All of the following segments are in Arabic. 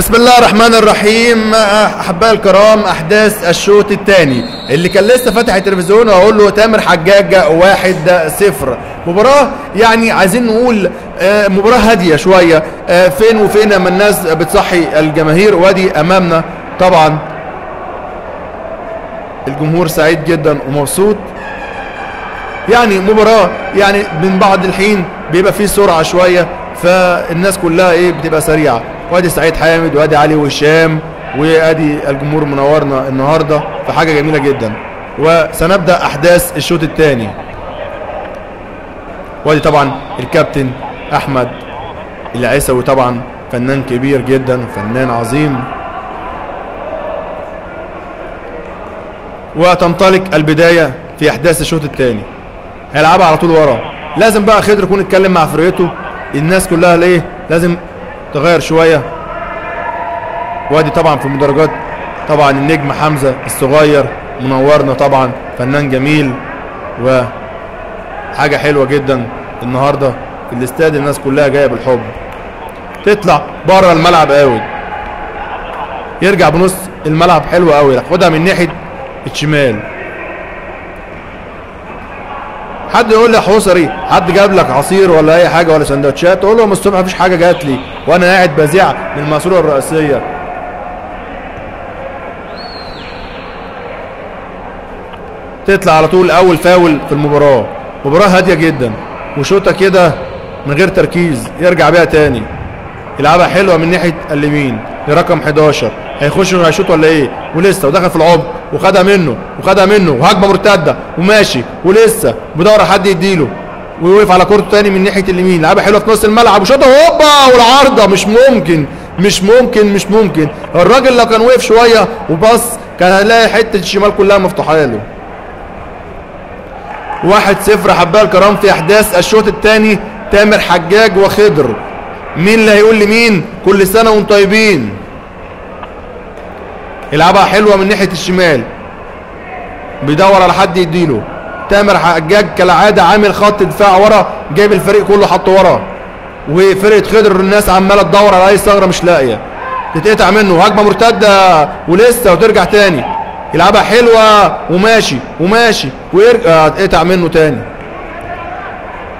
بسم الله الرحمن الرحيم. احبائي الكرام، احداث الشوط الثاني اللي كان لسه فاتح التلفزيون وهقول له تامر حجاج 1-0. مباراه يعني عايزين نقول مباراه هاديه شويه، فين وفين اما الناس بتصحي الجماهير. وادي امامنا طبعا الجمهور سعيد جدا ومبسوط، يعني مباراه يعني من بعد الحين بيبقى فيه سرعه شويه، فالناس كلها ايه بتبقى سريعه. وادي سعيد حامد وادي علي وهشام وادي الجمهور منورنا النهارده، فحاجه جميله جدا. وسنبدا احداث الشوط الثاني. وادي طبعا الكابتن احمد العيساوي، طبعا فنان كبير جدا، فنان عظيم. وتنطلق البدايه في احداث الشوط الثاني. هيلعبها على طول ورا، لازم بقى خضر يكون اتكلم مع فرقته، الناس كلها ليه لازم تغير شويه. وادي طبعا في المدرجات طبعا النجم حمزه الصغير منورنا، طبعا فنان جميل وحاجه حلوه جدا النهارده في الاستاد، الناس كلها جايه بالحب. تطلع بره الملعب قوي، يرجع بنص الملعب حلو قوي، ياخدها من ناحيه الشمال. حد يقول لي يا حوصري حد جاب لك عصير ولا اي حاجه ولا سندوتشات؟ اقول له من الصبح مفيش حاجه جات لي وانا قاعد بذيع من الماسوره الرئيسيه. تطلع على طول اول فاول في المباراه. مباراه هاديه جدا وشوطه كده من غير تركيز، يرجع بيها تاني، يلعبها حلوه من ناحيه اليمين لرقم 11، هيخش هيشوط ولا ايه؟ ولسه ودخل في العمق وخدها منه وهجمه مرتده وماشي ولسه بدور حد يديله ويوقف على كورته تاني من ناحيه اليمين، لعبه حلوه في نص الملعب وشاطه هوبا والعارضه. مش ممكن الراجل لو كان وقف شويه وبص كان هيلاقي حته الشمال كلها مفتوحه له. 1-0 احبائي الكرام في احداث الشوط الثاني، تامر حجاج وخضر. مين اللي هيقول لمين؟ كل سنه وانتم طيبين. يلعبها حلوه من ناحيه الشمال، بيدور على حد يديله. تامر حجاج كالعاده عامل خط دفاع ورا، جايب الفريق كله حطه ورا، وفرقه خضر الناس عماله تدور على اي ثغره مش لاقيه. تتقطع منه هجمه مرتده ولسه وترجع تاني، يلعبها حلوه وماشي ويرجع تقطع منه تاني،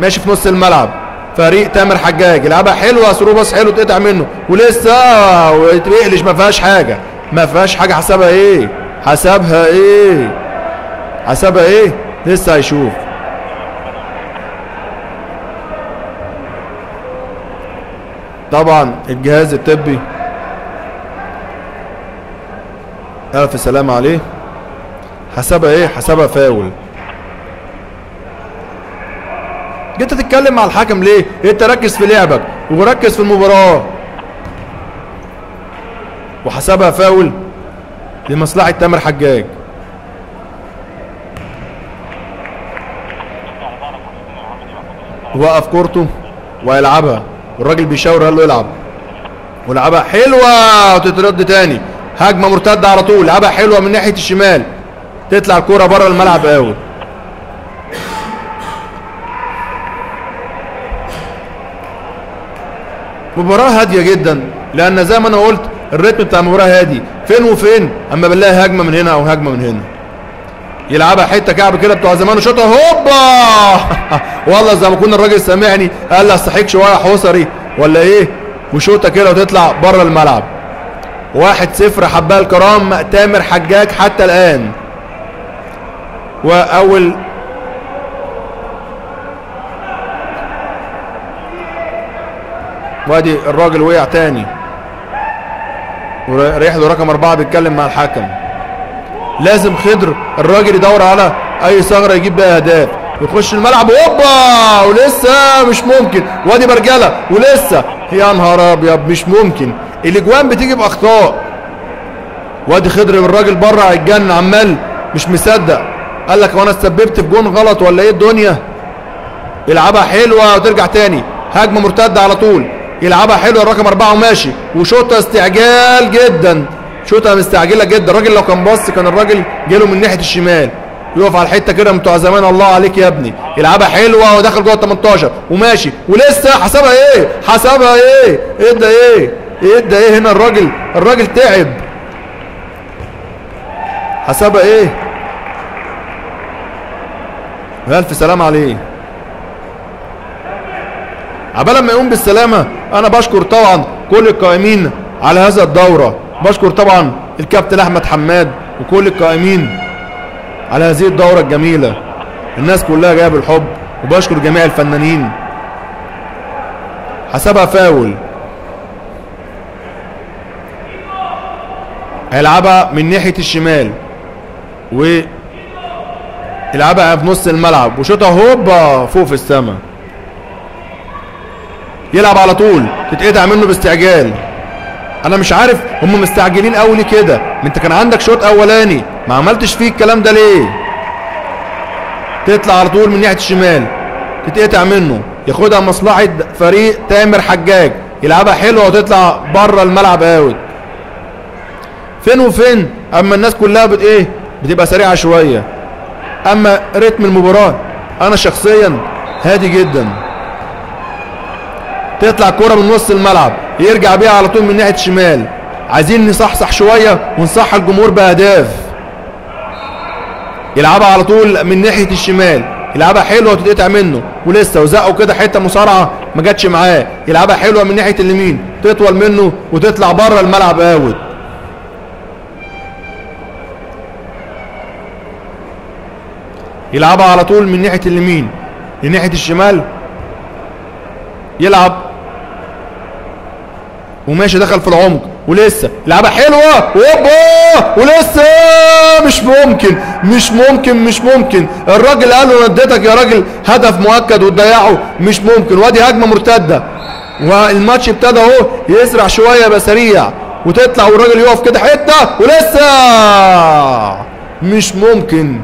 ماشي في نص الملعب فريق تامر حجاج. يلعبها حلوه ثرو باص حلو، تقطع منه ولسه ويقلش، ما فيهاش حاجه. حسابها ايه؟ لسه هيشوف. طبعا الجهاز الطبي الف سلام عليه. حسابها فاول. جيت تتكلم مع الحكم ليه؟ انت ركز في لعبك وركز في المباراه. وحسبها فاول لمصلحه تامر حجاج. وقف كورته ويلعبها، والراجل بيشاور قال له يلعب، ولعبها حلوه وتترد تاني، هجمه مرتده على طول، لعبها حلوه من ناحيه الشمال، تطلع الكوره بره الملعب قوي. مباراه هاديه جدا لان زي ما انا قلت الريتم بتاع المباراه هادي، فين وفين اما بنلاقي هجمه من هنا او هجمه من هنا. يلعبها حته كعب كده بتوع زمان وشوطها هوبا والله زي ما كنا الراجل سامعني قال لي استحيك شويه حوصري ولا ايه، وشوطه كده وتطلع بره الملعب. 1-0 احبائي الكرام تامر حجاج حتى الان. وادي الراجل وقع تاني، وريح له رقم 4 بيتكلم مع الحكم. لازم خضر الراجل يدور على اي ثغره يجيب بيها اهداف، يخش الملعب هوبا ولسه مش ممكن، وادي برجله ولسه، يا نهار ابيض مش ممكن. الاجوان بتيجي باخطاء. وادي خضر الراجل بره على الجنه عمال مش مصدق، قال لك هو انا اتسببت في جون غلط ولا ايه الدنيا؟ يلعبها حلوه وترجع تاني، هجمه مرتده على طول، يلعبها حلوه الرقم 4 وماشي، وشوطه استعجال جدا، شوطه مستعجله جدا. الراجل لو كان بص كان الراجل جاله من ناحيه الشمال، يقف على الحته كده بتوع زمان الله عليك يا ابني. يلعبها حلوه ودخل جوه ال 18 وماشي ولسه. حسابها ايه؟ ايه ده ايه؟ يدى ايه هنا الراجل، الراجل تعب. حسبها ايه؟ الف سلام عليه. عبال ما يقوم بالسلامه انا بشكر طبعا كل القائمين على هذا الدوره، بشكر طبعا الكابتن احمد حماد وكل القائمين على هذه الدوره الجميله. الناس كلها جايه بالحب، وبشكر جميع الفنانين. حسبها فاول، هيلعبها من ناحيه الشمال ويلعبها بنص الملعب وشوطها هوبا فوق في السما. يلعب على طول، تتقطع منه باستعجال. انا مش عارف هم مستعجلين قوي ليه كده، ما انت كان عندك شوط اولاني ما عملتش فيه الكلام ده ليه؟ تطلع على طول من ناحيه الشمال، تتقطع منه، ياخدها مصلحه فريق تامر حجاج، يلعبها حلوه وتطلع بره الملعب اوت. فين وفين اما الناس كلها بتبقى سريعه شويه. اما رتم المباراه انا شخصيا هادي جدا. تطلع كرة من نص الملعب، يرجع بيها على طول من ناحيه الشمال. عايزين نصحصح شويه ونصح الجمهور باهداف. يلعبها على طول من ناحيه الشمال، يلعبها حلوه وتتقطع منه ولسه، وزقوا كده حته مصارعه ما جاتش معاه. يلعبها حلوه من ناحيه اليمين، تطول منه وتطلع بره الملعب اوت. يلعبها على طول من ناحيه اليمين لناحيه الشمال، يلعب وماشي دخل في العمق ولسه، لعبه حلوه وهوبا ولسه. مش ممكن الراجل قال له رديتك يا راجل، هدف مؤكد وتضيعه مش ممكن. وادي هجمه مرتده، والماتش ابتدى اهو يسرع شويه بقى سريع، وتطلع والراجل يقف كده حته ولسه. مش ممكن،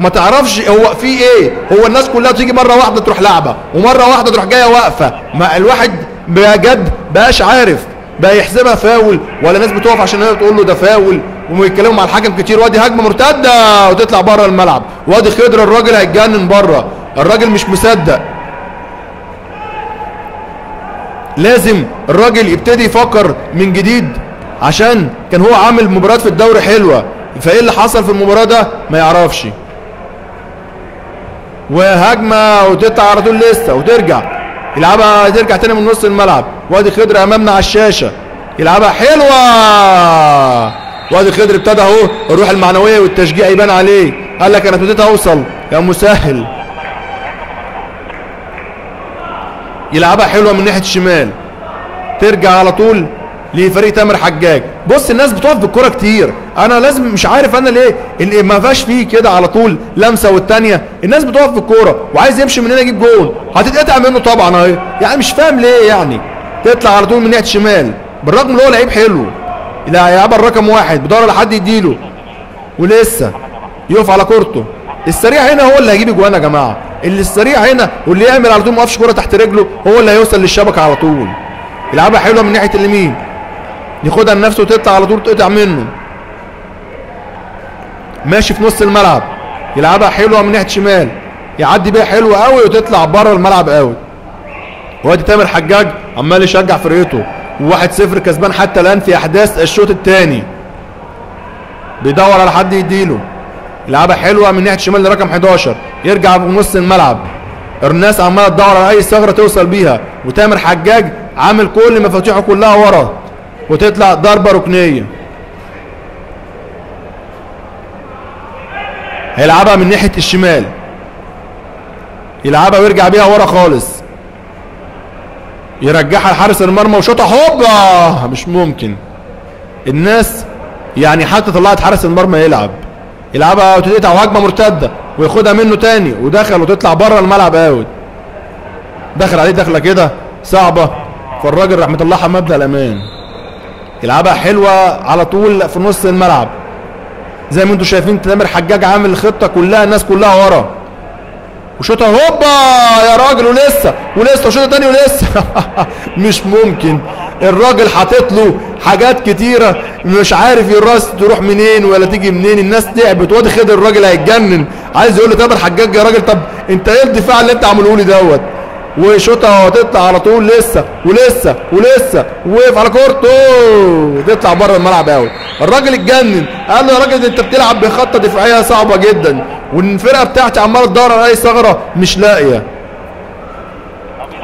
ما تعرفش هو في ايه، هو الناس كلها تيجي مره واحده تروح لعبه ومره واحده تروح جايه واقفه، ما الواحد بجد بقاش عارف بقى يحسبها فاول ولا ناس بتقف عشان هي تقول له ده فاول، وبيتكلموا مع الحكم كتير. وادي هجمه مرتده وتطلع بره الملعب، وادي خضر الراجل هيتجنن بره، الراجل مش مصدق. لازم الراجل يبتدي يفكر من جديد، عشان كان هو عامل مباريات في الدوري حلوه، فايه اللي حصل في المباراه ده ما يعرفش. وهجمه وتقطع على طول لسه، وترجع يلعبها، ترجع تاني من نص الملعب. وادي خضر امامنا على الشاشه، يلعبها حلوه. وادي خضر ابتدى اهو الروح المعنويه والتشجيع يبان عليه، قال لك انا ابتديت اوصل يا مسهل. يلعبها حلوه من ناحيه الشمال، ترجع على طول لفريق تامر حجاج. بص الناس بتقف بالكرة كتير، انا لازم مش عارف انا ليه اللي ما فيهاش فيه كده على طول لمسه والثانيه. الناس بتقف بالكرة وعايز يمشي من هنا يجيب جول، هتتقطع منه طبعا اهي، يعني مش فاهم ليه يعني. تطلع على طول من ناحيه الشمال، بالرغم ان هو لعيب حلو، يلعبها الرقم واحد بيدور على حد يديله ولسه يقف على كورته. السريع هنا هو اللي هيجيب اجوان يا جماعه، اللي السريع هنا واللي يعمل على طول ما يقفش كوره تحت رجله هو اللي هيوصل للشبكه على طول. يلعبها حلوه من ناحيه اليمين، ياخدها لنفسه وتطلع على طول تقطع منه. ماشي في نص الملعب، يلعبها حلوه من ناحيه الشمال، يعدي بيها حلوه قوي وتطلع بره الملعب قوي. وادي تامر حجاج عمال يشجع فرقته، و1-0 كسبان حتى الان في احداث الشوط الثاني. بيدور على حد يديله، يلعبها حلوه من ناحيه الشمال لرقم 11، يرجع بنص الملعب. الناس عماله تدور على اي ثغره توصل بيها، وتامر حجاج عامل كل مفاتيحه كلها ورا، وتطلع ضربه ركنيه. هيلعبها من ناحيه الشمال، يلعبها ويرجع بيها ورا خالص، يرجعها لحارس المرمى وشوطها هوبا. مش ممكن، الناس يعني حتى طلعت حارس المرمى يلعب. يلعبها وتتقطع وهجمه مرتده، وياخدها منه تاني ودخل، وتطلع بره الملعب اوت. دخل عليه دخله كده صعبه، فالراجل رحمه الله حماد ده الامان. يلعبها حلوه على طول في نص الملعب، زي ما انتم شايفين تامر حجاج عامل الخطه كلها، الناس كلها ورا، وشوطها هوبا يا راجل ولسه وشوطها تاني ولسه. مش ممكن، الراجل حاطط له حاجات كتيره مش عارف الراس تروح منين ولا تيجي منين. الناس تعبت، وادي خضر الراجل هيتجنن، عايز يقول له تامر حجاج يا راجل طب انت ايه الدفاع اللي انت عامله لي دوت؟ وشوطها وهتطلع على طول. لسه ولسه ولسه، وقف على كورته، تطلع بره الملعب قوي. الراجل اتجنن، قال له يا راجل انت بتلعب بخطه دفاعيه صعبه جدا، والفرقه بتاعتي عماله تدور على اي ثغره مش لاقيه.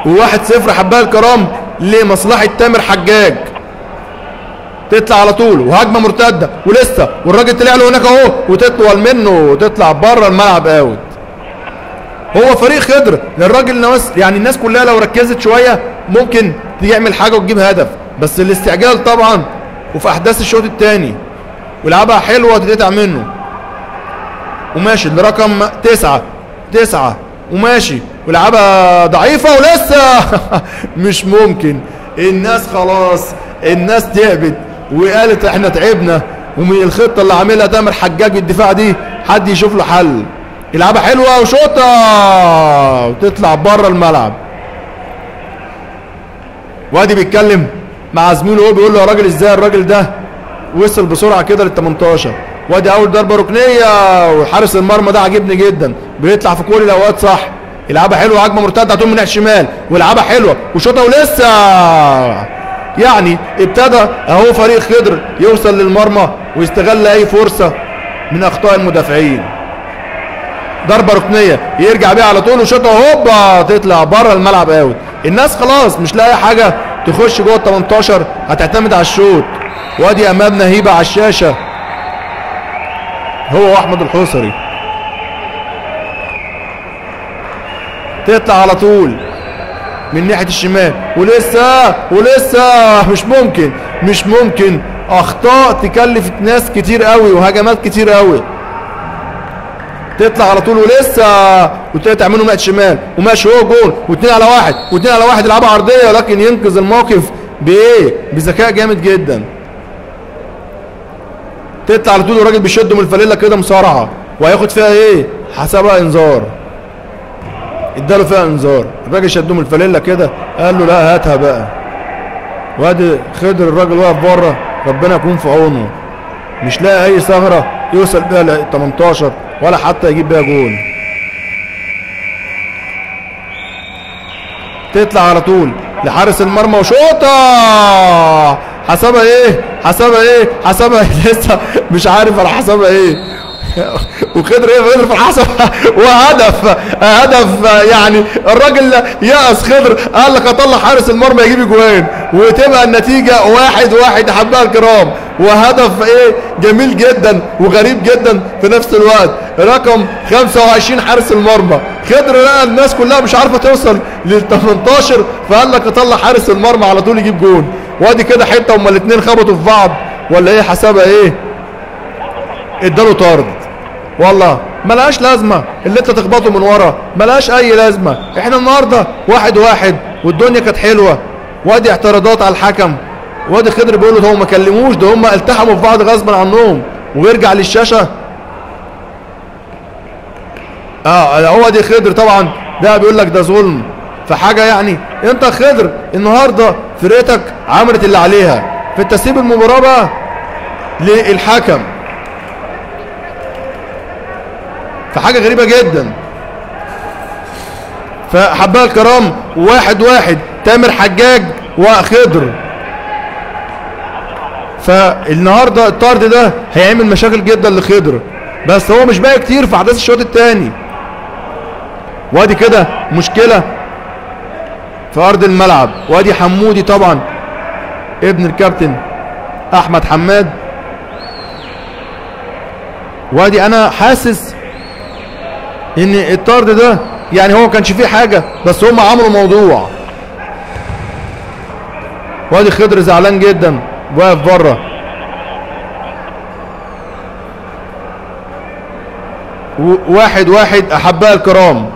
و1-0 حبايه الكرام لمصلحه تامر حجاج. تطلع على طول وهجمه مرتده ولسه، والراجل طلع له هناك اهو، وتطول منه وتطلع بره الملعب اوت. هو فريق خضر للراجل نواس، يعني الناس كلها لو ركزت شويه ممكن تعمل حاجه وتجيب هدف، بس الاستعجال طبعا. وفي احداث الشوط الثاني ولعبها حلوه تتقطع منه، وماشي لرقم 9 وماشي ولعبها ضعيفه ولسه مش ممكن. الناس خلاص، الناس تعبت وقالت احنا تعبنا، ومن الخطه اللي عاملها تامر حجاج بالدفاع دي حد يشوف له حل. يلعبها حلوه وشوطه وتطلع بره الملعب. وادي بيتكلم مع زميله وهو بيقول له يا راجل ازاي الراجل ده وصل بسرعه كده لل 18. وادي اول ضربه ركنيه، وحارس المرمى ده عاجبني جدا، بيطلع في كل الاوقات صح. يلعبها حلوه، هجمه مرتده هتقوم من ناحيه الشمال، ويلعبها حلوه وشوطه ولسه. يعني ابتدى اهو فريق خضر يوصل للمرمى ويستغل اي فرصه من اخطاء المدافعين. ضربه ركنيه يرجع بيها على طول وشوطه هوبا تطلع بره الملعب اوت. الناس خلاص مش لاقي حاجه تخش جوه ال 18، هتعتمد على الشوط. وادي امامنا هيبه على الشاشه هو واحمد الحوصري. تطلع على طول من ناحيه الشمال ولسه ولسه، مش ممكن. اخطاء تكلف ناس كتير قوي وهجمات كتير قوي. تطلع على طول ولسه، وتقطع منه ناحيه شمال وماشي هو جول، واثنين على واحد. يلعبها عرضيه لكن ينقذ الموقف بايه؟ بذكاء جامد جدا. تطلع على طول والراجل بيشده من الفليله كده مصارعه، وهياخد فيها ايه؟ حسبها انذار. اداله فيها انذار، الراجل شده من الفليله كده قال له لا هاتها بقى. وادي خضر الراجل واقف بره، ربنا يكون في عونه، مش لاقي اي ثغره يوصل بيها ل 18 ولا حتى يجيب بيها جول. تطلع على طول لحارس المرمى وشوطه، حسبها ايه؟ لسه مش عارف انا حسبها ايه. وخضر ايه؟ خضر في الحسب وهدف. يعني الراجل يأس خضر، قال لك اطلع حارس المرمى يجيب اجوان وتبقى النتيجه 1-1 يا حبايبي الكرام. وهدف ايه؟ جميل جدا وغريب جدا في نفس الوقت. رقم 25 حارس المرمى خضر، لقى الناس كلها مش عارفه توصل لل 18 فقال لك اطلع حارس المرمى على طول يجيب جون. وادي كده حته هما الاثنين خبطوا في بعض ولا ايه؟ حسابها ايه؟ اداله طرد. والله ملهاش لازمه اللي انت تخبطه من ورا، ملهاش اي لازمه. احنا النهارده 1-1 والدنيا كانت حلوه. وادي اعتراضات على الحكم، وادي خضر بيقول له هو ما كلموش، ده هم التحموا في بعض غصبا عنهم. ويرجع للشاشه هو دي خضر طبعا، ده بيقول لك ده ظلم في حاجه. يعني انت خضر النهارده فرقتك عملت اللي عليها، فانت سيب المباراه بقى للحكم. فحاجه غريبه جدا. فحبايبي الكرام 1-1 تامر حجاج وخضر. فالنهارده الطرد ده هيعمل مشاكل جدا لخضر، بس هو مش باقي كتير في احداث الشوط الثاني. وادي كده مشكله في ارض الملعب. وادي حمودي طبعا ابن الكابتن احمد حماد. وادي انا حاسس ان الطرد ده يعني هو ما كانش فيه حاجه، بس هم عملوا موضوع. وادي خضر زعلان جدا واقف بره، و1-1 احبائي الكرام،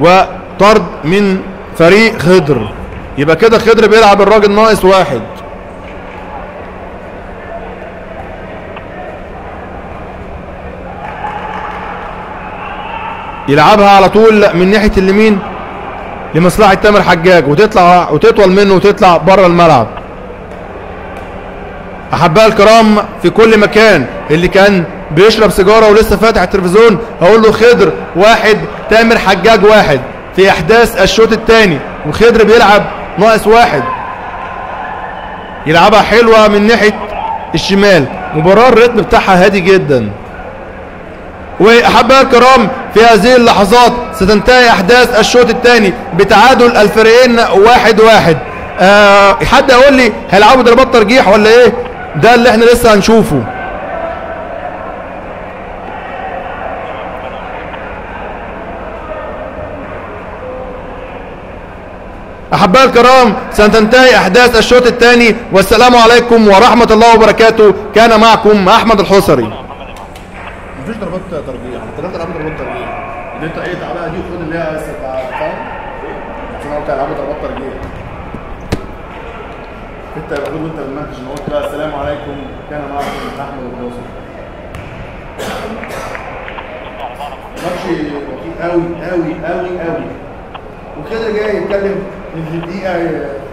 وطرد من فريق خضر. يبقى كده خضر بيلعب الراجل ناقص 1. يلعبها على طول من ناحيه اليمين لمصلحه تامر حجاج، وتطلع وتطول منه وتطلع بره الملعب. احبائي الكرام في كل مكان اللي كان بيشرب سيجاره ولسه فاتح التلفزيون هقول له خضر 1 تامر حجاج 1 في احداث الشوط الثاني وخضر بيلعب ناقص 1. يلعبها حلوه من ناحيه الشمال. مباراه الريتم بتاعها هادي جدا. واحبائي الكرام في هذه اللحظات ستنتهي احداث الشوط الثاني بتعادل الفريقين 1-1. حد يقول لي هيلعبوا ضربات ترجيح ولا ايه؟ ده اللي احنا لسه هنشوفه. احبائي الكرام ستنتهي احداث الشوط الثاني والسلام عليكم ورحمه الله وبركاته. كان معكم احمد الحصري. مفيش ضربات ترجيح، انت بتلعب ضربات ترجيح اللي انت ايه تعبها دي وخد اللي هي فاهم؟ عشان انت هتلعب ضربات ترجيح. انت يبقى المفروض وانت بالمنتج ان قلت بقى السلام عليكم كان معكم احمد الحصري. ماتش وكيل قوي قوي قوي قوي. وخضر جاي يتكلم من الدقيقه